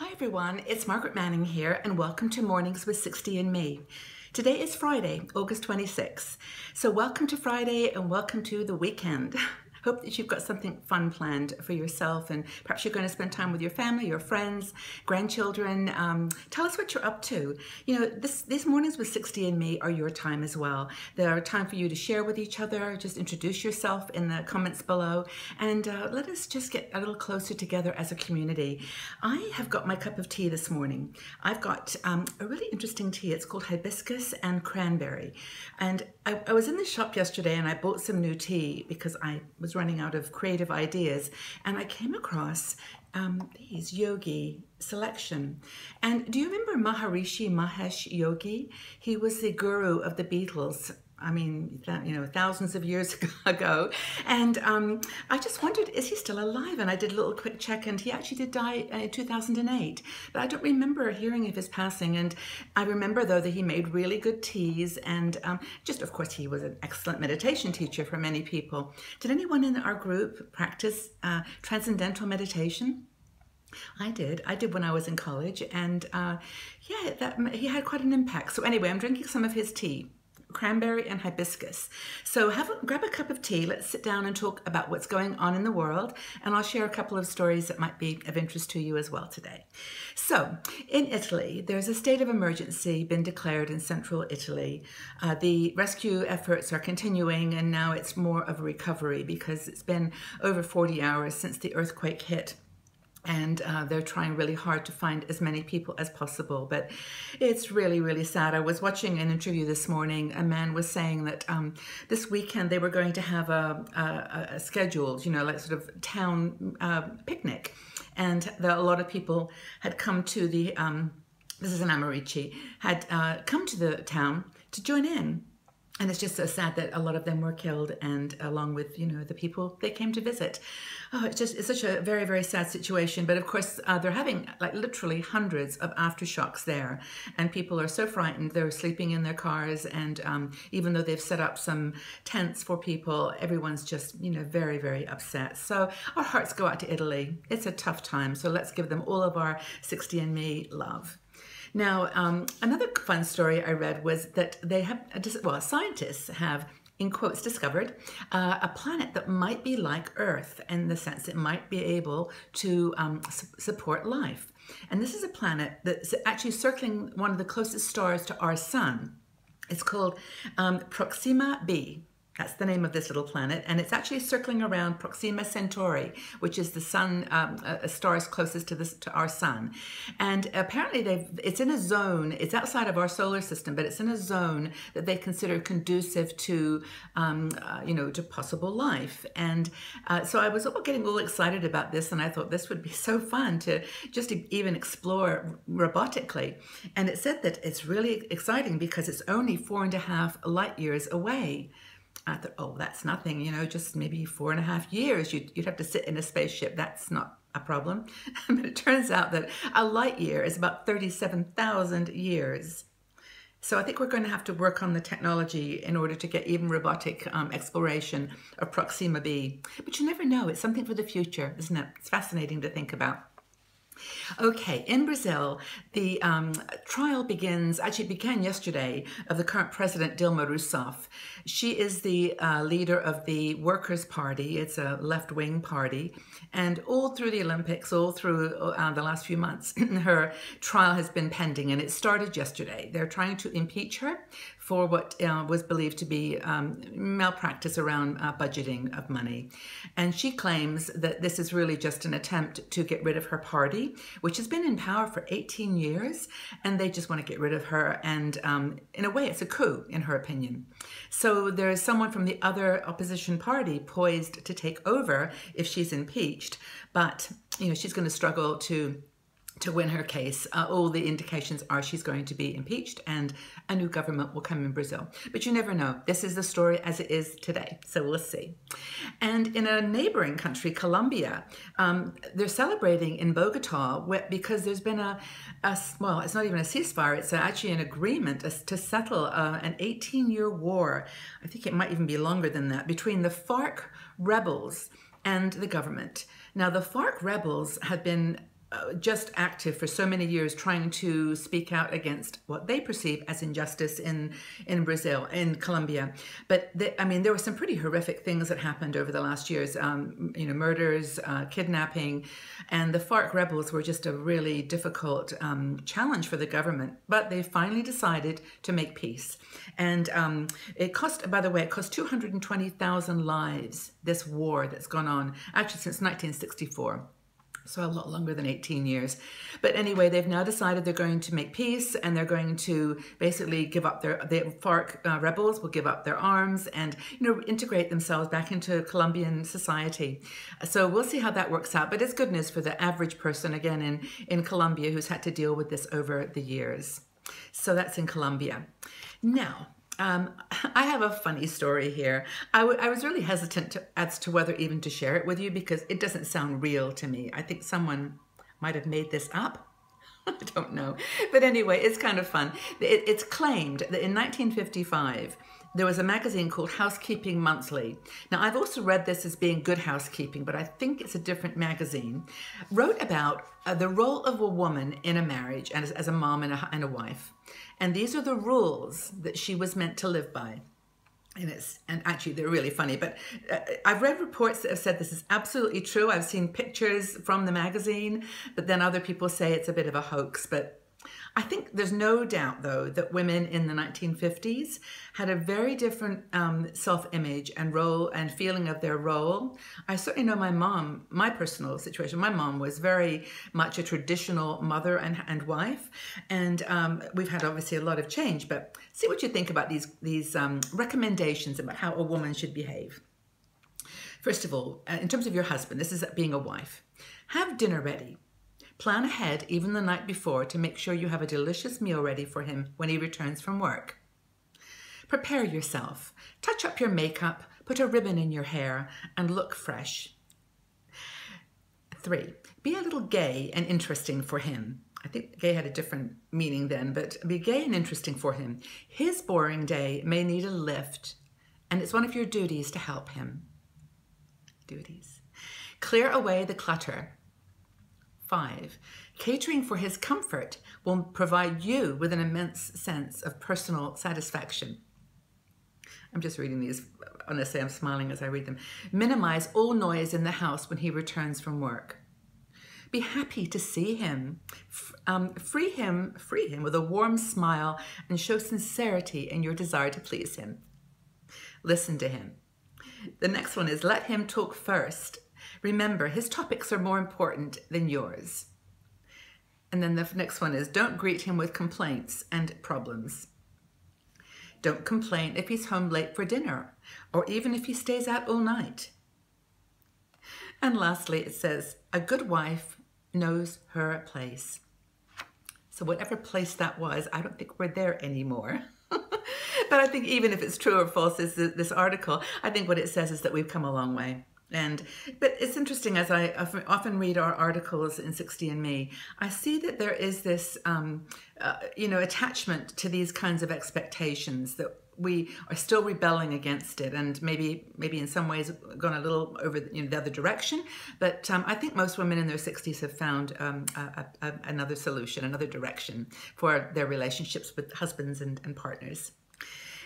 Hi everyone, it's Margaret Manning here and welcome to Mornings with 60 and Me. Today is Friday, August 26th. So welcome to Friday and welcome to the weekend. Hope that you've got something fun planned for yourself, and perhaps you're going to spend time with your family, your friends, grandchildren. Tell us what you're up to. You know, these Mornings with 60 and Me are your time as well. They're a time for you to share with each other. Just introduce yourself in the comments below, and let us just get a little closer together as a community. I have got my cup of tea this morning. I've got a really interesting tea. It's called hibiscus and cranberry. And I was in the shop yesterday and I bought some new tea because I was running out of creative ideas, and I came across these Yogi selection. And do you remember Maharishi Mahesh Yogi? He was the guru of the Beatles. I mean, you know, thousands of years ago. And I just wondered, is he still alive? And I did a little quick check, and he actually did die in 2008. But I don't remember hearing of his passing. And I remember, though, that he made really good teas. And just, of course, he was an excellent meditation teacher for many people. Did anyone in our group practice transcendental meditation? I did. I did when I was in college. And yeah, he had quite an impact. So anyway, I'm drinking some of his tea. Cranberry and hibiscus. So grab a cup of tea, let's sit down and talk about what's going on in the world, and I'll share a couple of stories that might be of interest to you as well today. So, in Italy, there's a state of emergency been declared in central Italy. The rescue efforts are continuing, and now it's more of a recovery because it's been over 40 hours since the earthquake hit. And they're trying really hard to find as many people as possible. But it's really, really sad. I was watching an interview this morning. A man was saying that this weekend they were going to have a scheduled, you know, like sort of town picnic. And a lot of people had come to the, this is in Amatrice, had come to the town to join in. And it's just so sad that a lot of them were killed, and along with, you know, the people they came to visit. Oh, it's such a very, very sad situation. But of course, they're having like literally hundreds of aftershocks there, and people are so frightened. They're sleeping in their cars, and even though they've set up some tents for people, everyone's just, you know, very, very upset. So our hearts go out to Italy. It's a tough time. So let's give them all of our 60 and Me love. Now, another fun story I read was that they have, well, scientists have, in quotes, discovered a planet that might be like Earth in the sense it might be able to support life. And this is a planet that's actually circling one of the closest stars to our sun. It's called Proxima b. That's the name of this little planet, and it's actually circling around Proxima Centauri, which is the sun, star's closest to our sun. And apparently, it's in a zone. It's outside of our solar system, but it's in a zone that they consider conducive to, you know, to possible life. And so I was all getting all excited about this, and I thought this would be so fun to just even explore robotically. And it said that it's really exciting because it's only 4.5 light years away. I thought, oh, that's nothing, you know, just maybe 4.5 years. You'd have to sit in a spaceship. That's not a problem. But it turns out that a light year is about 37,000 years. So I think we're going to have to work on the technology in order to get even robotic exploration of Proxima b. But you never know. It's something for the future, isn't it? It's fascinating to think about. Okay, in Brazil, the trial began yesterday, of the current president, Dilma Rousseff. She is the leader of the Workers' Party. It's a left-wing party. And all through the Olympics, all through the last few months, her trial has been pending, and it started yesterday. They're trying to impeach her for what was believed to be malpractice around budgeting of money. And she claims that this is really just an attempt to get rid of her party, which has been in power for 18 years, and they just want to get rid of her. And in a way, it's a coup, in her opinion. So there is someone from the other opposition party poised to take over if she's impeached, but, you know, she's going to struggle to win her case. All the indications are she's going to be impeached and a new government will come in Brazil. But you never know. This is the story as it is today. So we'll see. And in a neighboring country, Colombia, they're celebrating in Bogota because there's been well, it's not even a ceasefire. It's actually an agreement to settle an 18-year war. I think it might even be longer than that, between the FARC rebels and the government. Now, the FARC rebels have been just active for so many years trying to speak out against what they perceive as injustice in Brazil, in Colombia. But I mean, there were some pretty horrific things that happened over the last years, you know, murders, kidnapping, and the FARC rebels were just a really difficult challenge for the government. But they finally decided to make peace. And it cost, by the way, it cost 220,000 lives, this war that's gone on, actually since 1964. So a lot longer than 18 years. But anyway, they've now decided they're going to make peace, and they're going to basically give up their, the FARC rebels will give up their arms and, you know, integrate themselves back into Colombian society. So we'll see how that works out. But it's good news for the average person, again, in Colombia, who's had to deal with this over the years. So that's in Colombia. Now, I have a funny story here. I was really hesitant as to whether even to share it with you because it doesn't sound real to me. I think someone might have made this up. I don't know. But anyway, it's kind of fun. It's claimed that in 1955, there was a magazine called Housekeeping Monthly. Now, I've also read this as being Good Housekeeping, but I think it's a different magazine. Wrote about the role of a woman in a marriage and as a mom and a wife. And these are the rules that she was meant to live by. And actually, they're really funny, but I've read reports that have said this is absolutely true. I've seen pictures from the magazine, but then other people say it's a bit of a hoax. But I think there's no doubt, though, that women in the 1950s had a very different self-image and role and feeling of their role. I certainly know my mom, my personal situation, my mom was very much a traditional mother and wife. And we've had obviously a lot of change, but see what you think about these recommendations about how a woman should behave. First of all, in terms of your husband, this is being a wife. Have dinner ready. Plan ahead even the night before to make sure you have a delicious meal ready for him when he returns from work. Prepare yourself. Touch up your makeup, put a ribbon in your hair, and look fresh. 3. Be a little gay and interesting for him. I think gay had a different meaning then, but be gay and interesting for him. His boring day may need a lift, and it's one of your duties to help him. Duties. Clear away the clutter. 5. Catering for his comfort will provide you with an immense sense of personal satisfaction. I'm just reading these, honestly, I'm smiling as I read them. Minimize all noise in the house when he returns from work. Be happy to see him. Free him with a warm smile and show sincerity in your desire to please him. Listen to him. The next one is let him talk first. Remember, his topics are more important than yours. And then the next one is don't greet him with complaints and problems. Don't complain if he's home late for dinner or even if he stays out all night. And lastly, it says a good wife knows her place. So whatever place that was, I don't think we're there anymore. But I think even if it's true or false, this article, I think what it says is that we've come a long way. But it's interesting, as I often read our articles in 60 and Me, I see that there is this, you know, attachment to these kinds of expectations that we are still rebelling against it, and maybe in some ways gone a little over the other direction. But I think most women in their 60s have found another solution, another direction for their relationships with husbands and partners.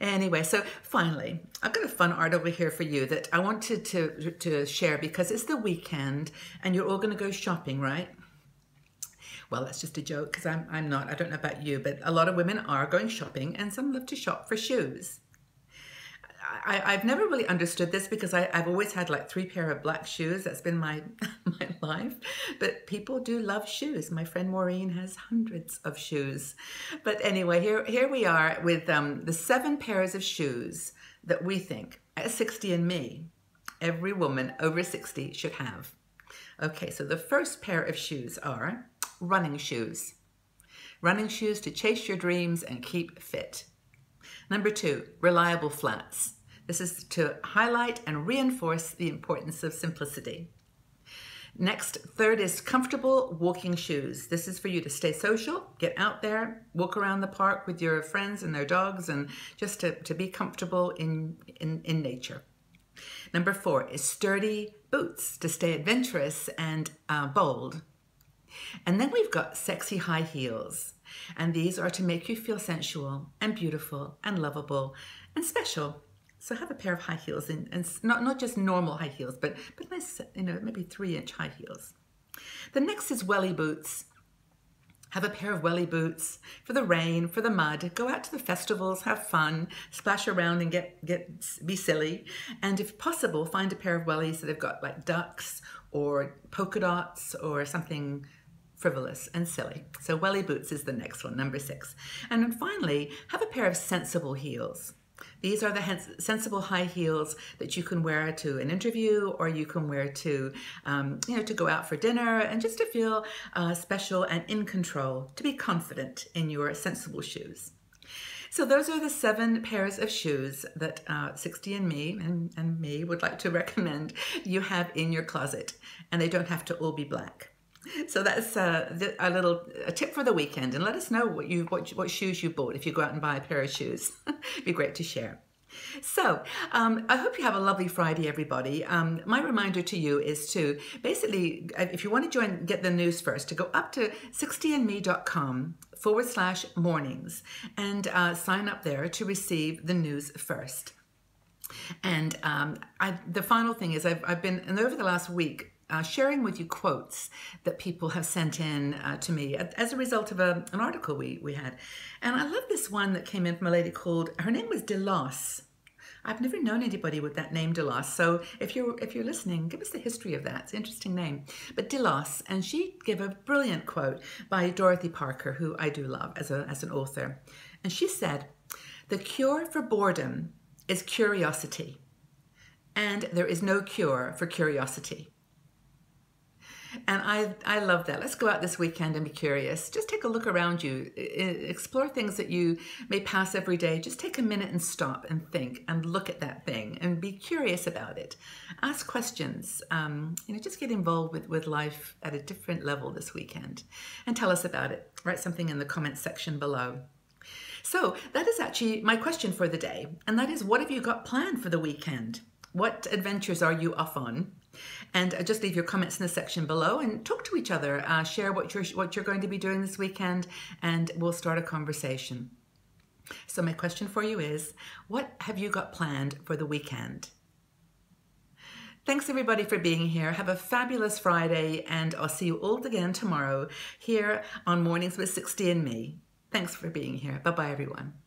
Anyway, so finally, I've got a fun art over here for you that I wanted to share because it's the weekend and you're all going to go shopping, right? Well, that's just a joke because I'm not. I don't know about you, but a lot of women are going shopping and some love to shop for shoes. I've never really understood this because I've always had like 3 pair of black shoes. That's been my life. But people do love shoes. My friend Maureen has hundreds of shoes. But anyway, here we are with the 7 pairs of shoes that we think, at 60 and Me, every woman over 60 should have. Okay, so the first pair of shoes are running shoes. Running shoes to chase your dreams and keep fit. Number 2, reliable flats. This is to highlight and reinforce the importance of simplicity. Next, 3rd is comfortable walking shoes. This is for you to stay social, get out there, walk around the park with your friends and their dogs, and just to be comfortable in nature. Number 4 is sturdy boots to stay adventurous and bold. And then we've got sexy high heels. And these are to make you feel sensual and beautiful and lovable and special. So have a pair of high heels, and not just normal high heels, but nice, you know, maybe 3-inch high heels. The next is welly boots. Have a pair of welly boots for the rain, for the mud. Go out to the festivals, have fun, splash around and be silly. And if possible, find a pair of wellies that have got like ducks or polka dots or something frivolous and silly. So welly boots is the next one, number 6. And then finally, have a pair of sensible heels. These are the sensible high heels that you can wear to an interview, or you can wear to, you know, to go out for dinner, and just to feel special and in control, to be confident in your sensible shoes. So those are the 7 pairs of shoes that Sixty and Me and me would like to recommend you have in your closet, and they don't have to all be black. So that's a tip for the weekend, and let us know what shoes you bought if you go out and buy a pair of shoes. It'd be great to share. So I hope you have a lovely Friday, everybody. My reminder to you is to basically, if you want to join, get the news first, to go up to 60andme.com/mornings and sign up there to receive the news first. And the final thing is I've been, and over the last week, sharing with you quotes that people have sent in to me as a result of an article we had. And I love this one that came in from a lady called, her name was Delos. I've never known anybody with that name, Delos. So if you're listening, give us the history of that. It's an interesting name. But Delos, and she gave a brilliant quote by Dorothy Parker, who I do love as an author. And she said, "The cure for boredom is curiosity, and there is no cure for curiosity." And I love that. Let's go out this weekend and be curious. Just take a look around you. Explore things that you may pass every day. Just take a minute and stop and think and look at that thing and be curious about it. Ask questions. You know, just get involved with life at a different level this weekend. And tell us about it. Write something in the comments section below. So that is actually my question for the day. And that is, what have you got planned for the weekend? What adventures are you off on? And just leave your comments in the section below and talk to each other. Share what you're going to be doing this weekend, and we'll start a conversation. So my question for you is, what have you got planned for the weekend? Thanks everybody for being here. Have a fabulous Friday, and I'll see you all again tomorrow here on Mornings with Sixty and Me. Thanks for being here. Bye-bye everyone.